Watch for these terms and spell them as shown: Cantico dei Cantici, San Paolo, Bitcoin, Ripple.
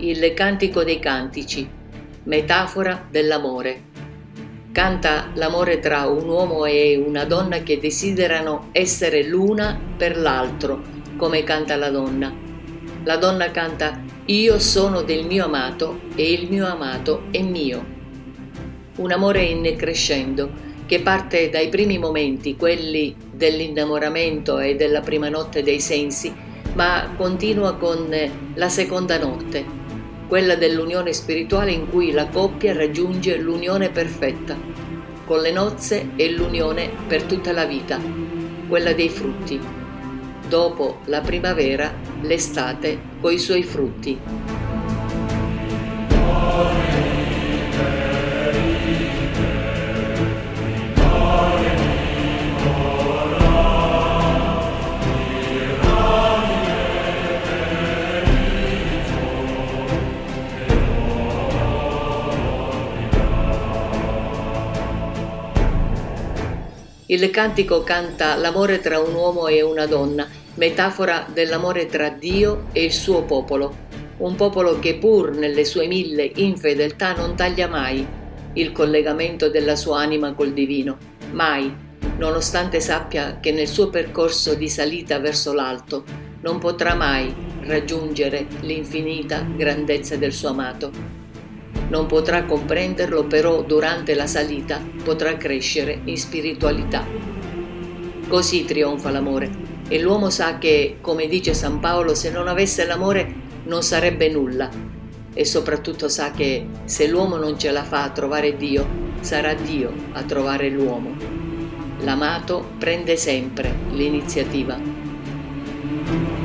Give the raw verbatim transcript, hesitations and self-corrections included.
il Cantico dei Cantici, metafora dell'amore. Canta l'amore tra un uomo e una donna che desiderano essere l'una per l'altro, come canta la donna. La donna canta «Io sono del mio amato e il mio amato è mio». Un amore in crescendo, che parte dai primi momenti, quelli dell'innamoramento e della prima notte dei sensi, ma continua con la seconda notte, quella dell'unione spirituale in cui la coppia raggiunge l'unione perfetta, con le nozze e l'unione per tutta la vita, quella dei frutti. Dopo la primavera, l'estate coi suoi frutti. Il cantico canta l'amore tra un uomo e una donna, metafora dell'amore tra Dio e il suo popolo, un popolo che pur nelle sue mille infedeltà non taglia mai il collegamento della sua anima col divino, mai, nonostante sappia che nel suo percorso di salita verso l'alto non potrà mai raggiungere l'infinita grandezza del suo amato. Non potrà comprenderlo, però durante la salita potrà crescere in spiritualità. Così trionfa l'amore, e l'uomo sa che, come dice San Paolo, se non avesse l'amore non sarebbe nulla, e soprattutto sa che se l'uomo non ce la fa a trovare Dio, sarà Dio a trovare l'uomo. L'amato prende sempre l'iniziativa.